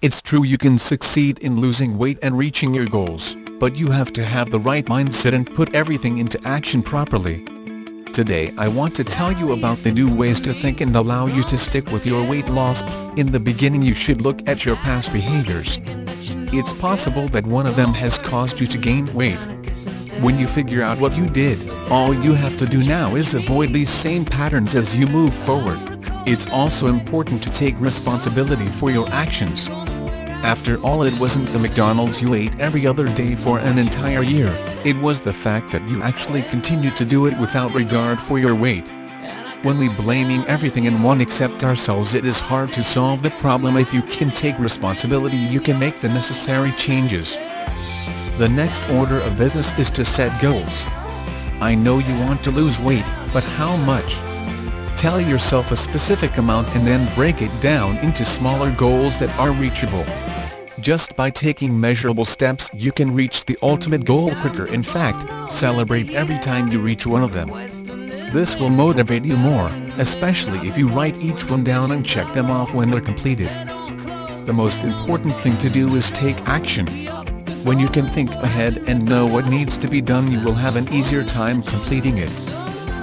It's true you can succeed in losing weight and reaching your goals, but you have to have the right mindset and put everything into action properly. Today I want to tell you about the new ways to think and allow you to stick with your weight loss. In the beginning you should look at your past behaviors. It's possible that one of them has caused you to gain weight. When you figure out what you did, all you have to do now is avoid these same patterns as you move forward. It's also important to take responsibility for your actions. After all, it wasn't the McDonald's you ate every other day for an entire year, it was the fact that you actually continued to do it without regard for your weight. When we blaming everything and one except ourselves, it is hard to solve the problem. If you can take responsibility, you can make the necessary changes. The next order of business is to set goals. I know you want to lose weight, but how much? Tell yourself a specific amount and then break it down into smaller goals that are reachable. Just by taking measurable steps you can reach the ultimate goal quicker. In fact, celebrate every time you reach one of them. This will motivate you more, especially if you write each one down and check them off when they're completed. The most important thing to do is take action. When you can think ahead and know what needs to be done, you will have an easier time completing it.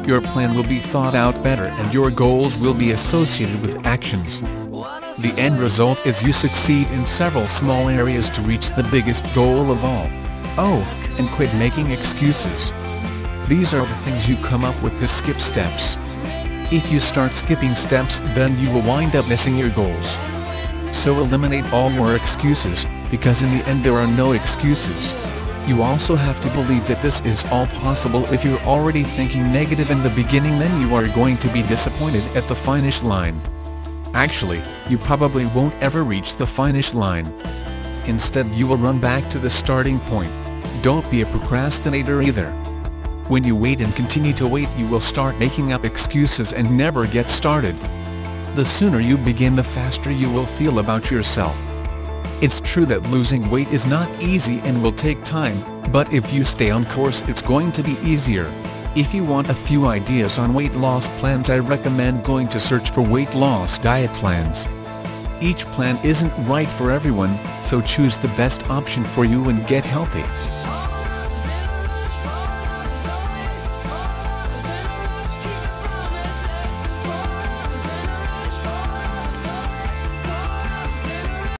Your plan will be thought out better and your goals will be associated with actions. The end result is you succeed in several small areas to reach the biggest goal of all. Oh, and quit making excuses. These are the things you come up with to skip steps. If you start skipping steps, then you will wind up missing your goals. So eliminate all your excuses, because in the end there are no excuses. You also have to believe that this is all possible. If you're already thinking negative in the beginning, then you are going to be disappointed at the finish line. Actually, you probably won't ever reach the finish line. Instead, you will run back to the starting point. Don't be a procrastinator either. When you wait and continue to wait, you will start making up excuses and never get started. The sooner you begin, the faster you will feel about yourself. It's true that losing weight is not easy and will take time, but if you stay on course it's going to be easier. If you want a few ideas on weight loss plans, I recommend going to search for weight loss diet plans. Each plan isn't right for everyone, so choose the best option for you and get healthy.